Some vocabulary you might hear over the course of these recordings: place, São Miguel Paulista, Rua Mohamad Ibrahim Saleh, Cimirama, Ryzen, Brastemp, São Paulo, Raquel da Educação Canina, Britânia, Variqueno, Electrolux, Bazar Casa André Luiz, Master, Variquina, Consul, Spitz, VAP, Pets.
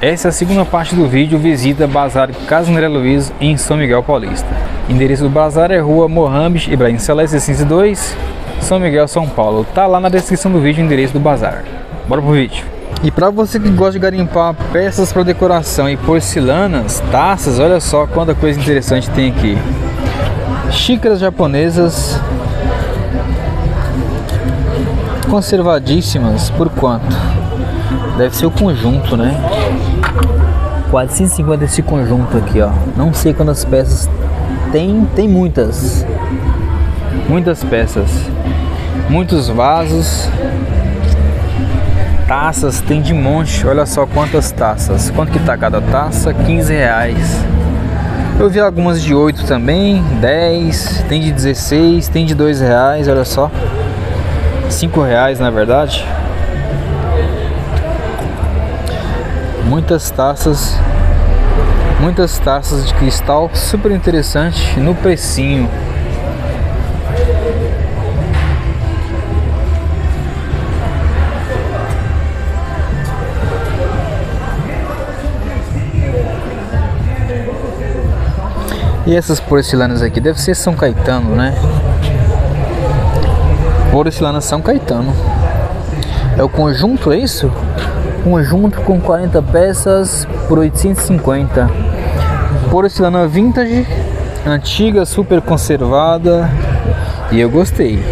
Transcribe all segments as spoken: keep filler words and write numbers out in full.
Essa é a segunda parte do vídeo, visita Bazar Casa André Luiz em São Miguel Paulista. O endereço do bazar é Rua Mohamad Ibrahim Saleh, seiscentos e dois, São Miguel, São Paulo. Tá lá na descrição do vídeo o endereço do bazar. Bora pro vídeo. E para você que gosta de garimpar peças para decoração e porcelanas, taças, olha só quanta coisa interessante tem aqui. Xícaras japonesas, conservadíssimas, por quanto? Deve ser o conjunto, né? quatrocentos e cinquenta esse conjunto aqui, ó. Não sei quantas peças tem, tem muitas. Muitas peças. Muitos vasos. Taças, tem de monte, olha só quantas taças. Quanto que tá cada taça? quinze reais. Eu vi algumas de oito também, dez, tem de dezesseis, tem de dois reais, olha só. cinco reais na verdade. Muitas taças, muitas taças de cristal, super interessante no precinho. E essas porcelanas aqui, deve ser São Caetano, né? Porcelana São Caetano. É o conjunto, é isso? Conjunto com quarenta peças por oitocentos e cinquenta. Porcelana vintage, antiga, super conservada. E eu gostei.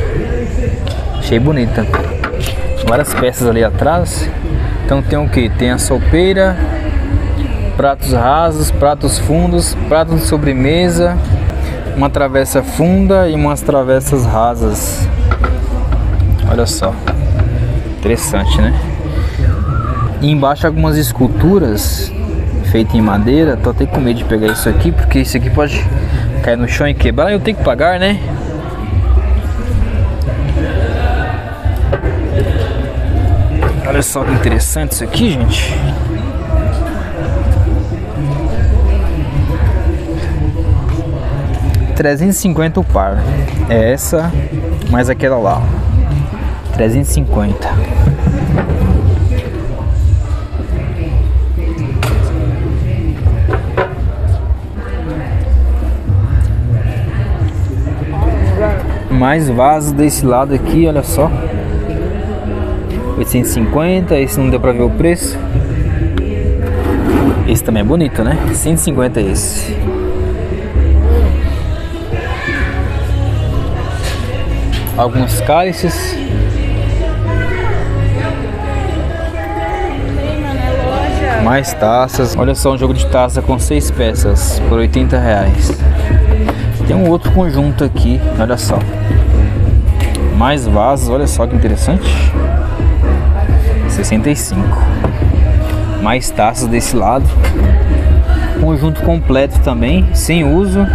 Achei bonita. Várias peças ali atrás. Então tem o que? Tem a sopeira, pratos rasos, pratos fundos, pratos de sobremesa, uma travessa funda e umas travessas rasas. Olha só, interessante, né? E embaixo algumas esculturas feitas em madeira. Tô até com medo de pegar isso aqui, porque isso aqui pode cair no chão e quebrar. Eu tenho que pagar, né? Olha só que interessante isso aqui, gente. trezentos e cinquenta o par. É essa, mais aquela lá. trezentos e cinquenta. Mais vasos desse lado aqui, olha só. oitocentos e cinquenta, esse não deu pra ver o preço. Esse também é bonito, né? cento e cinquenta esse. Alguns cálices. Mais taças. Olha só, um jogo de taça com seis peças por oitenta reais. Tem um outro conjunto aqui, olha só. Mais vasos, olha só que interessante. sessenta e cinco. Mais taças desse lado. Conjunto completo também, sem uso,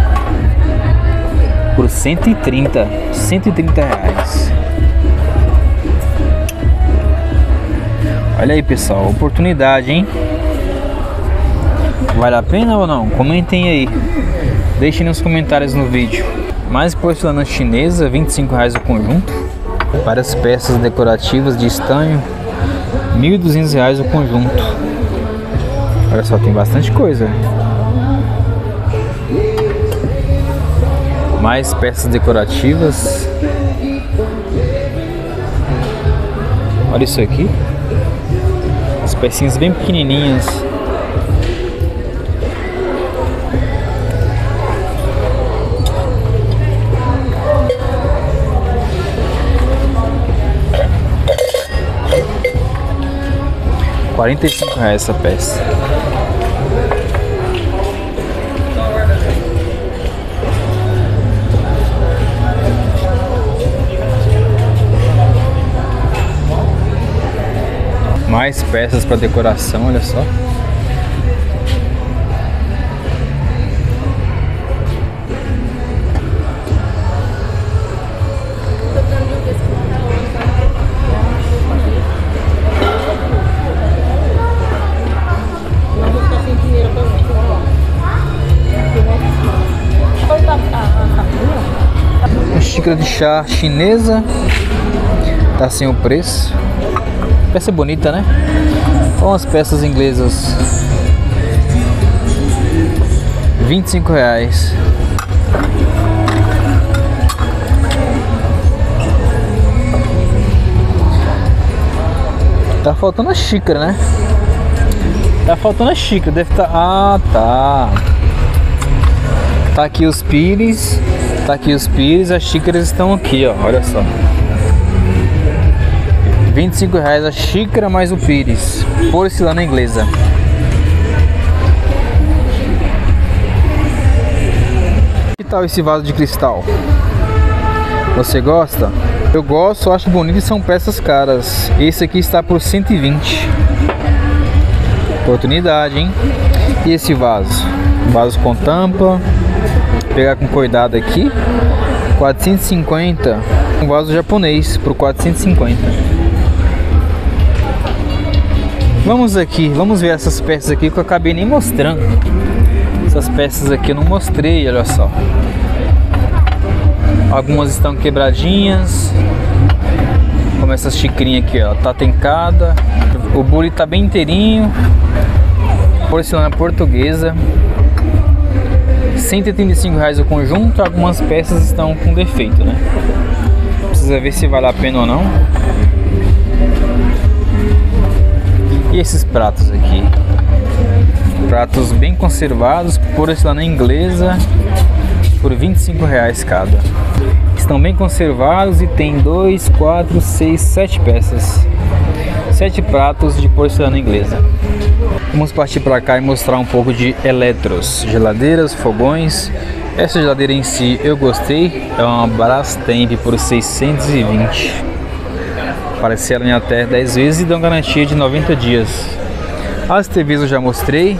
por cento e trinta reais. Olha aí, pessoal, oportunidade, hein? Vale a pena ou não? Comentem aí, deixem nos comentários no vídeo. Mais porcelana chinesa, vinte e cinco reais o conjunto. Várias peças decorativas de estanho, mil e duzentos reais o conjunto. Olha só, tem bastante coisa. Mais peças decorativas. Olha isso aqui. As pecinhas bem pequenininhas. quarenta e cinco reais essa peça. Mais peças para decoração, olha só. Uma xícara de chá chinesa, tá sem o preço. Peça bonita, né? Olha as peças inglesas, vinte e cinco reais. Tá faltando a xícara, né? Tá faltando a xícara, deve estar... Tá... Ah, tá. Tá aqui os pires, tá aqui os pires, as xícaras estão aqui, ó, olha só. vinte e cinco reais a xícara mais o pires, porcelana inglesa. Que tal esse vaso de cristal? Você gosta? Eu gosto, acho bonito e são peças caras. Esse aqui está por cento e vinte. Oportunidade, hein? E esse vaso? Vaso com tampa. Vou pegar com cuidado aqui. quatrocentos e cinquenta. Um vaso japonês por quatrocentos e cinquenta. Vamos aqui, vamos ver essas peças aqui que eu acabei nem mostrando. Essas peças aqui eu não mostrei, olha só. Algumas estão quebradinhas, como essas xicrinhas aqui, ó, tá tencada. O bule tá bem inteirinho. Porcelana portuguesa, cento e trinta e cinco reais o conjunto. Algumas peças estão com defeito, né? Precisa ver se vale a pena ou não. E esses pratos aqui, pratos bem conservados, porcelana inglesa, por vinte e cinco reais cada. Estão bem conservados e tem dois, quatro, seis, sete peças, sete pratos de porcelana inglesa. Vamos partir para cá e mostrar um pouco de eletros, geladeiras, fogões. Essa geladeira em si eu gostei, é uma Brastemp por seiscentos e vinte. Parcela em até dez vezes e dão garantia de noventa dias. As T Vs eu já mostrei.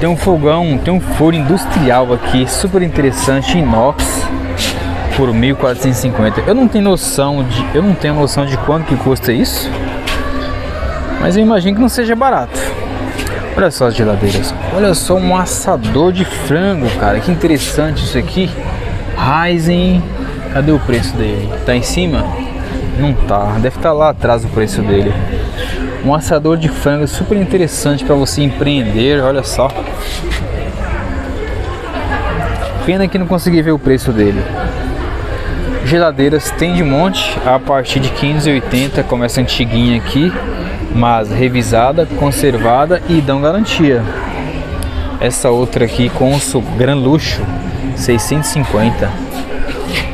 Tem um fogão, tem um forno industrial aqui, super interessante, inox, por mil quatrocentos e cinquenta. Eu não tenho noção de, eu não tenho noção de quanto que custa isso, mas eu imagino que não seja barato. Olha só as geladeiras. Olha só um assador de frango, cara, que interessante isso aqui. Ryzen, cadê o preço dele? Tá em cima? Não tá, deve estar lá atrás o preço dele. Um assador de frango super interessante para você empreender, olha só. Pena que não consegui ver o preço dele. Geladeiras tem de monte, a partir de quinhentos e oitenta, começa antiguinha aqui, mas revisada, conservada e dão garantia. Essa outra aqui, Consul, Gran Luxo, seiscentos e cinquenta.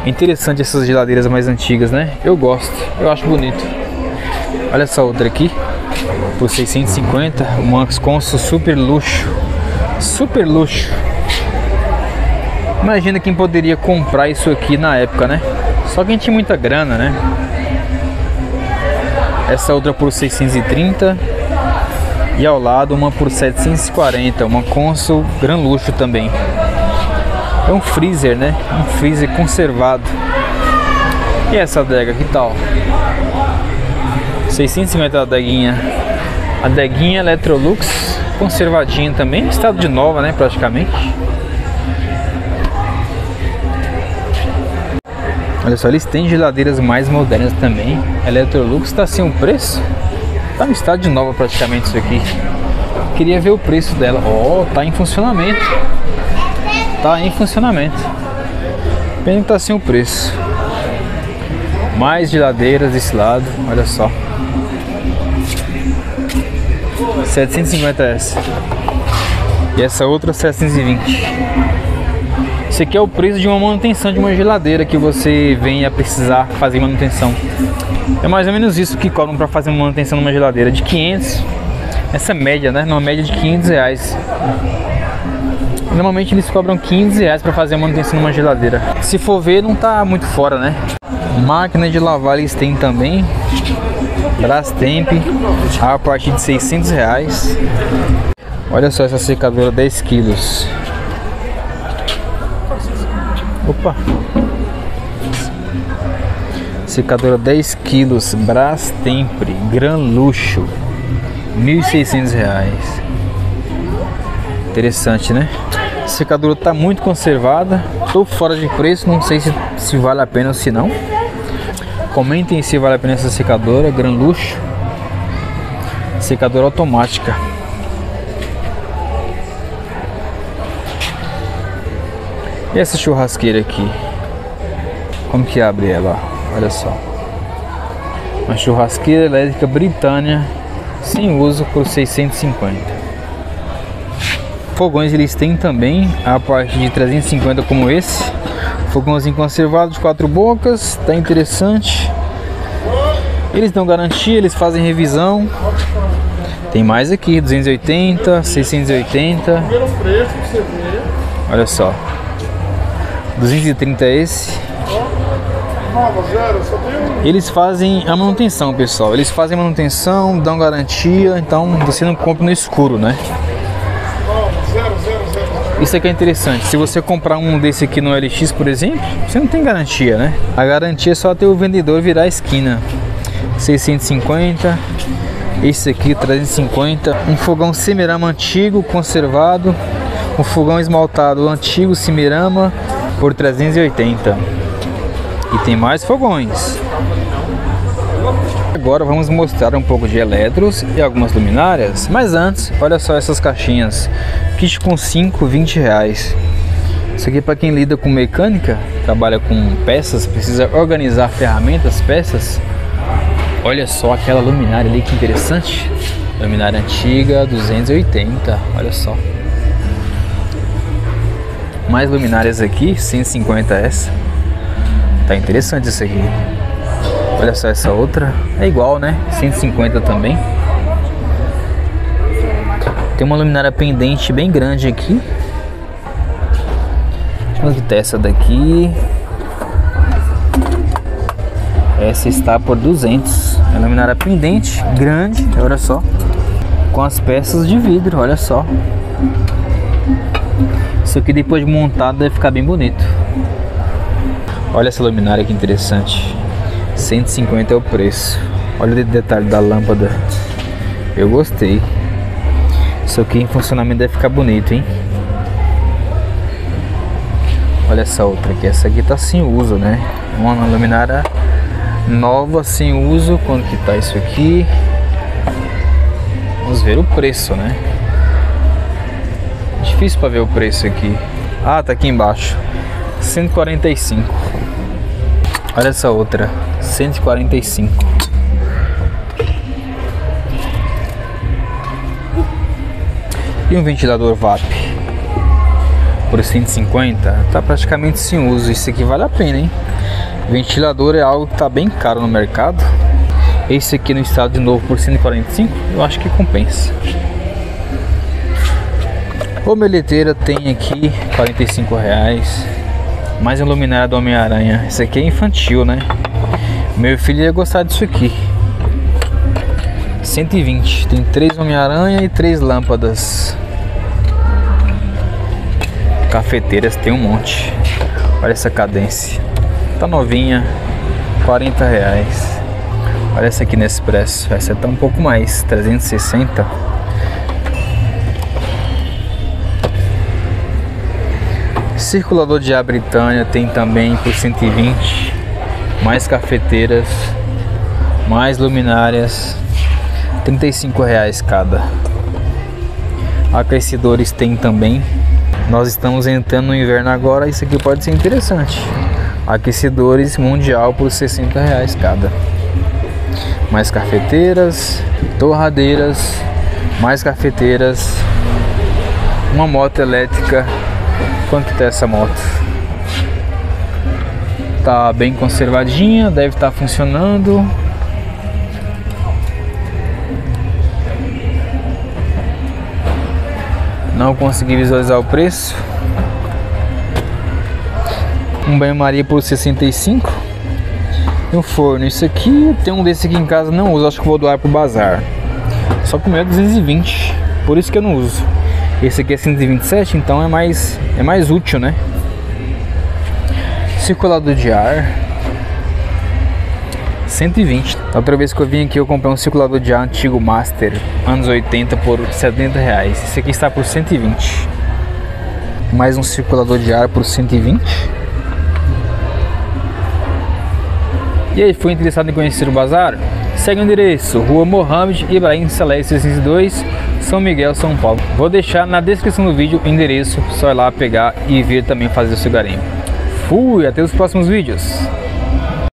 Interessante essas geladeiras mais antigas, né? Eu gosto, eu acho bonito. Olha essa outra aqui, por seiscentos e cinquenta, uma Consul super luxo, super luxo. Imagina quem poderia comprar isso aqui na época, né? Só quem tinha muita grana, né? Essa outra por seiscentos e trinta e ao lado uma por setecentos e quarenta, uma Consul Gran Luxo também. É um freezer, né? Um freezer conservado. E essa adega, que tal? seiscentos e cinquenta a adeguinha, adeguinha Electrolux, conservadinha também, estado de nova, né, praticamente. Olha só, eles têm geladeiras mais modernas também. Electrolux está sem o preço, tá no estado de nova praticamente isso aqui. Queria ver o preço dela. Ó, oh, tá em funcionamento, tá em funcionamento. Pena que tá sem o preço. Mais geladeiras desse lado, olha só. setecentos e cinquenta essa. E essa outra setecentos e vinte. Esse aqui é o preço de uma manutenção de uma geladeira que você vem a precisar fazer manutenção. É mais ou menos isso que cobram para fazer uma manutenção numa geladeira, de quinhentos. Essa média, né? Numa média de quinhentos reais. Normalmente eles cobram quinze reais para fazer a manutenção numa geladeira. Se for ver, não tá muito fora, né? Máquina de lavar eles têm também. Brastemp, a partir de seiscentos reais. Olha só essa secadora dez quilos. Opa! Secadora dez quilos, Brastemp, Gran Luxo, mil e seiscentos reais. Interessante, né? A secadora está muito conservada. Estou fora de preço, não sei se, se vale a pena ou se não. Comentem se vale a pena essa secadora Gran Luxo, secadora automática. E essa churrasqueira aqui, como que abre ela? Olha só, uma churrasqueira elétrica Britânia sem uso por seiscentos e cinquenta. Fogões eles têm também a partir de trezentos e cinquenta, como esse fogãozinho conservado de quatro bocas, tá interessante. Eles dão garantia, eles fazem revisão. Tem mais aqui, duzentos e oitenta, seiscentos e oitenta. Olha só, duzentos e trinta é esse. Eles fazem a manutenção, pessoal. Eles fazem a manutenção, dão garantia. Então você não compra no escuro, né? Isso aqui é interessante. Se você comprar um desse aqui no L X, por exemplo, você não tem garantia, né? A garantia é só até o vendedor virar a esquina. seiscentos e cinquenta, esse aqui trezentos e cinquenta. Um fogão Cimirama antigo, conservado. Um fogão esmaltado antigo Cimirama por trezentos e oitenta. E tem mais fogões. Agora vamos mostrar um pouco de eletros e algumas luminárias, mas antes, olha só essas caixinhas. Kit com cinco, vinte reais. Isso aqui é para quem lida com mecânica, trabalha com peças, precisa organizar ferramentas, peças. Olha só aquela luminária ali, que interessante. Luminária antiga, duzentos e oitenta, olha só. Mais luminárias aqui, cento e cinquenta essa. Tá interessante isso aqui. Olha só essa outra. É igual, né? cento e cinquenta também. Tem uma luminária pendente bem grande aqui. Deixa eu ver o que é essa daqui. Essa está por duzentos. É luminária pendente, grande, olha só. Com as peças de vidro, olha só. Isso aqui depois de montado deve ficar bem bonito. Olha essa luminária que interessante. cento e cinquenta é o preço. Olha o detalhe da lâmpada. Eu gostei. Isso aqui em funcionamento deve ficar bonito, hein? Olha essa outra aqui. Essa aqui tá sem uso, né? Uma luminária nova sem uso. Quanto que tá isso aqui? Vamos ver o preço, né? Difícil para ver o preço aqui. Ah, tá aqui embaixo, cento e quarenta e cinco. Olha essa outra, cento e quarenta e cinco. E um ventilador V A P por cento e cinquenta. Tá praticamente sem uso. Isso aqui vale a pena, hein? Ventilador é algo que tá bem caro no mercado. Esse aqui no estado de novo por cento e quarenta e cinco. Eu acho que compensa. Omeleteira tem aqui quarenta e cinco reais. Mais um luminária do Homem-Aranha. Esse aqui é infantil, né? Meu filho ia gostar disso aqui. cento e vinte. Tem três Homem-Aranha e três lâmpadas. Cafeteiras tem um monte. Olha essa cadência. Tá novinha. quarenta reais. Olha essa aqui nesse preço. Essa tá um pouco mais. trezentos e sessenta. Circulador de ar Britânia tem também por cento e vinte. Mais cafeteiras, mais luminárias, trinta e cinco reais cada. Aquecedores tem também. Nós estamos entrando no inverno agora, isso aqui pode ser interessante. Aquecedores mundial por sessenta reais cada. Mais cafeteiras, torradeiras, mais cafeteiras. Uma moto elétrica. Quanto que tá essa moto? Tá bem conservadinha, deve estar funcionando. Não consegui visualizar o preço. Um banho-maria por sessenta e cinco. E um forno, isso aqui, tem um desse aqui em casa, não uso, acho que vou doar pro bazar. Só que o meu é duzentos e vinte, por isso que eu não uso. Esse aqui é cento e vinte e sete, então é mais, é mais útil, né? Circulador de ar cento e vinte. Da outra vez que eu vim aqui eu comprei um circulador de ar antigo Master, anos oitenta, por setenta reais. Esse aqui está por cento e vinte. Mais um circulador de ar por cento e vinte. E aí, foi interessado em conhecer o bazar? segue o endereço Rua Mohamad Ibrahim Saleh seiscentos e dois, São Miguel, São Paulo. Vou deixar na descrição do vídeo o endereço, só ir lá pegar e vir também fazer o seu garimpo. Fui, até os próximos vídeos.